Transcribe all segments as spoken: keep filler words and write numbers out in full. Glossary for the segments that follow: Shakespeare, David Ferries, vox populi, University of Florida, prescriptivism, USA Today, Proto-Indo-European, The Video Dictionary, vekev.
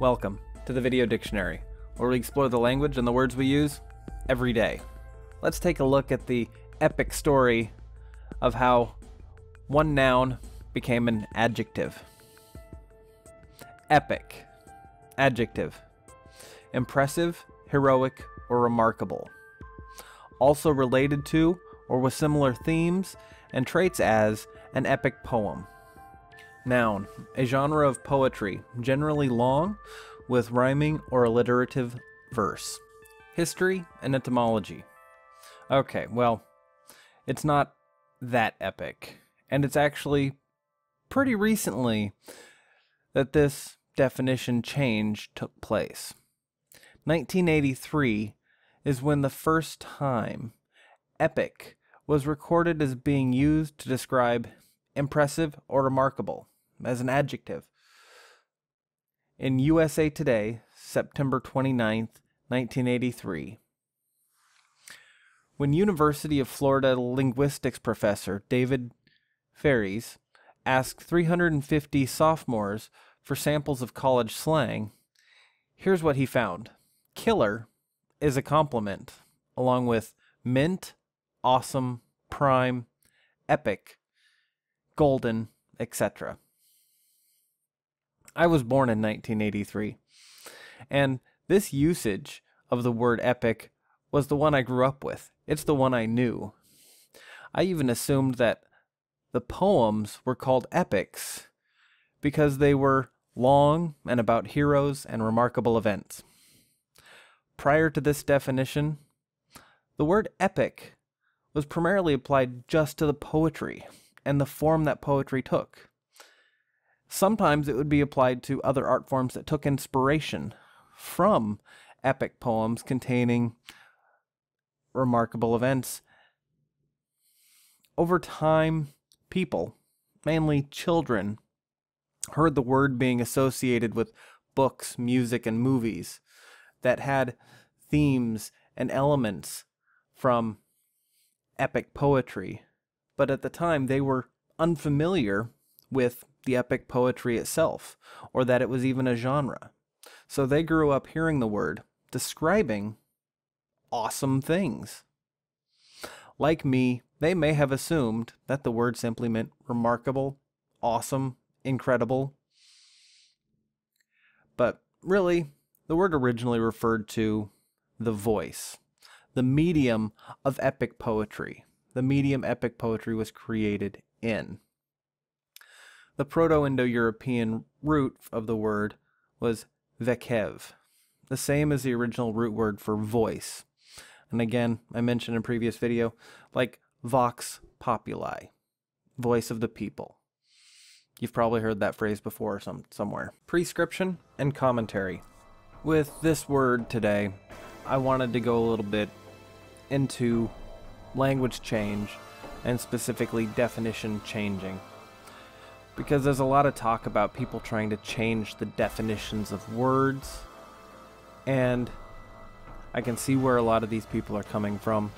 Welcome to the Video Dictionary, where we explore the language and the words we use every day. Let's take a look at the epic story of how one noun became an adjective. Epic. Adjective. Impressive, heroic, or remarkable. Also related to or with similar themes and traits as an epic poem. Noun, a genre of poetry, generally long, with rhyming or alliterative verse. History and etymology. Okay, well, it's not that epic, and it's actually pretty recently that this definition change took place. nineteen eighty-three is when the first time epic was recorded as being used to describe impressive or remarkable as an adjective. In U S A Today, September twenty-ninth, nineteen eighty-three, when University of Florida linguistics professor David Ferries asked three hundred fifty sophomores for samples of college slang, here's what he found. Killer is a compliment, along with mint, awesome, prime, epic, golden, et cetera. I was born in nineteen eighty-three, and this usage of the word epic was the one I grew up with. It's the one I knew. I even assumed that the poems were called epics because they were long and about heroes and remarkable events. Prior to this definition, the word epic was primarily applied just to the poetry and the form that poetry took. Sometimes it would be applied to other art forms that took inspiration from epic poems containing remarkable events. Over time, people, mainly children, heard the word being associated with books, music, and movies that had themes and elements from epic poetry. But at the time they were unfamiliar with the epic poetry itself, or that it was even a genre. So they grew up hearing the word describing awesome things. Like me, they may have assumed that the word simply meant remarkable, awesome, incredible. But really, the word originally referred to the voice, the medium of epic poetry. The medium epic poetry was created in. The Proto-Indo-European root of the word was vekev, the same as the original root word for voice. And again, I mentioned in a previous video, like vox populi, voice of the people. You've probably heard that phrase before some, somewhere. Prescription and commentary. With this word today, I wanted to go a little bit into language change, and specifically definition changing. Because there's a lot of talk about people trying to change the definitions of words, and I can see where a lot of these people are coming from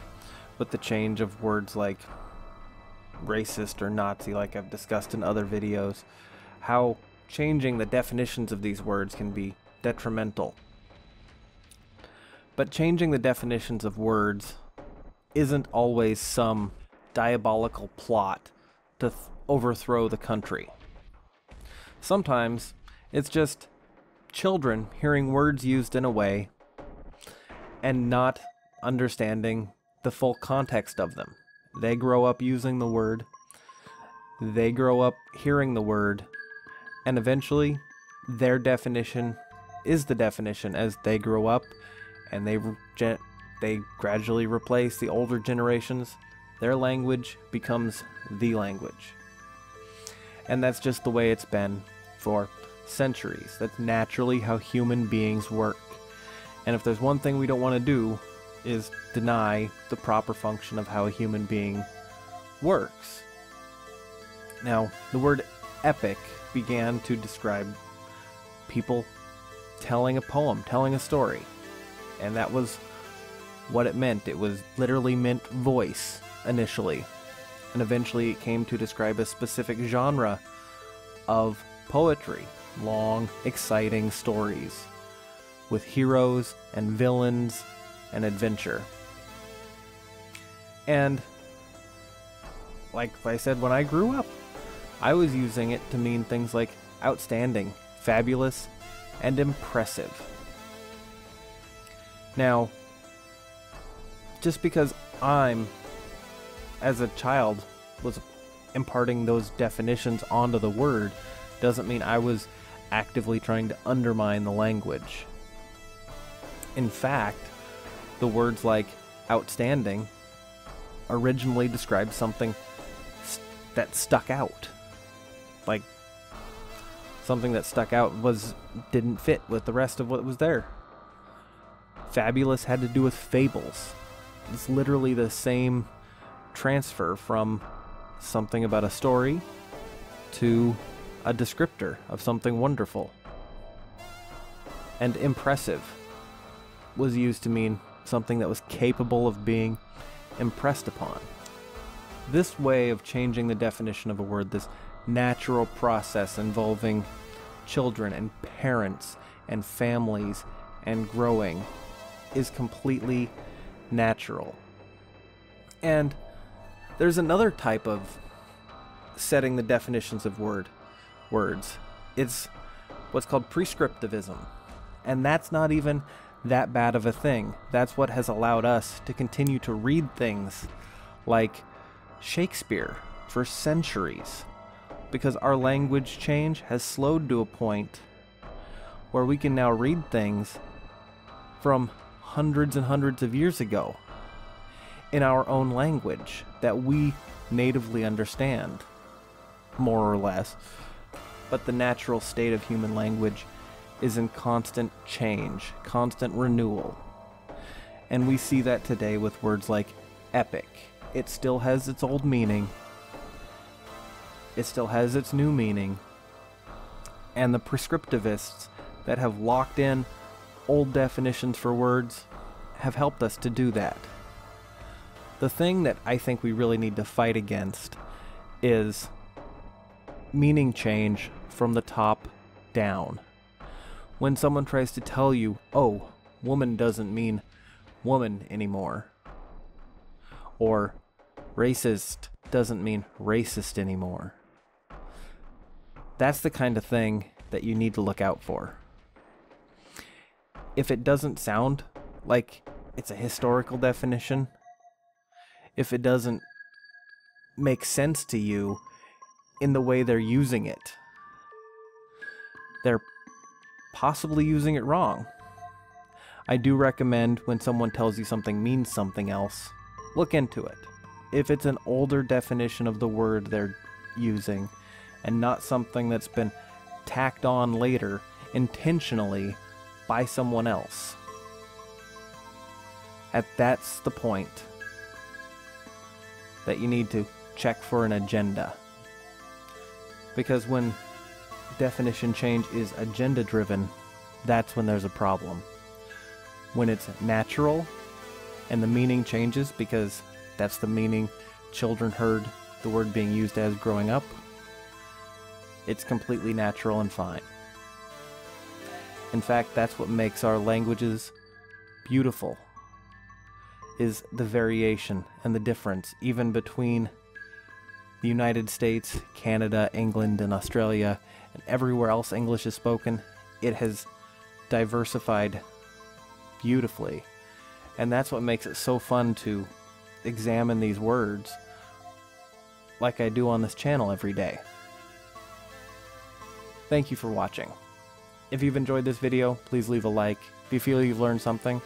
with the change of words like racist or Nazi, like I've discussed in other videos, how changing the definitions of these words can be detrimental. But changing the definitions of words isn't always some diabolical plot to th- overthrow the country. Sometimes it's just children hearing words used in a way and not understanding the full context of them. They grow up using the word, they grow up hearing the word, and eventually their definition is the definition as they grow up and they re- They gradually replace the older generations. Their language becomes the language. And that's just the way it's been for centuries. That's naturally how human beings work. And if there's one thing we don't want to do is deny the proper function of how a human being works. Now, the word epic began to describe people telling a poem, telling a story. And that was what it meant. It was literally meant voice initially, and eventually it came to describe a specific genre of poetry long, exciting stories with heroes and villains and adventure. And like I said, when I grew up, I was using it to mean things like outstanding, fabulous, and impressive. Now, just because I'm, as a child, was imparting those definitions onto the word doesn't mean I was actively trying to undermine the language. In fact, the words like outstanding originally described something st- that stuck out. Like, something that stuck out was didn't fit with the rest of what was there. Fabulous had to do with fables. It's literally the same transfer from something about a story to a descriptor of something wonderful. And impressive was used to mean something that was capable of being impressed upon. This way of changing the definition of a word, this natural process involving children and parents and families and growing, is completely natural. And there's another type of setting the definitions of word words. It's what's called prescriptivism, and that's not even that bad of a thing. That's what has allowed us to continue to read things like Shakespeare for centuries, because our language change has slowed to a point where we can now read things from hundreds and hundreds of years ago in our own language that we natively understand, more or less. But the natural state of human language is in constant change, constant renewal. And we see that today with words like epic. It still has its old meaning, it still has its new meaning, and the prescriptivists that have locked in old definitions for words have helped us to do that. The thing that I think we really need to fight against is meaning change from the top down. When someone tries to tell you, oh, woman doesn't mean woman anymore, or racist doesn't mean racist anymore, that's the kind of thing that you need to look out for. If it doesn't sound like it's a historical definition, if it doesn't make sense to you in the way they're using it, they're possibly using it wrong. I do recommend, when someone tells you something means something else, look into it. If it's an older definition of the word they're using and not something that's been tacked on later intentionally by someone else, at that's the point that you need to check for an agenda. Because when definition change is agenda driven, that's when there's a problem. When it's natural and the meaning changes, because that's the meaning children heard the word being used as growing up, it's completely natural and fine. In fact, that's what makes our languages beautiful, is the variation and the difference, even between the United States, Canada, England, and Australia, and everywhere else English is spoken. It has diversified beautifully, and that's what makes it so fun to examine these words like I do on this channel every day. Thank you for watching. If you've enjoyed this video, please leave a like. If you feel you've learned something,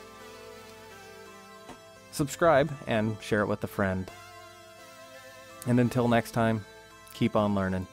subscribe and share it with a friend. And until next time, keep on learning.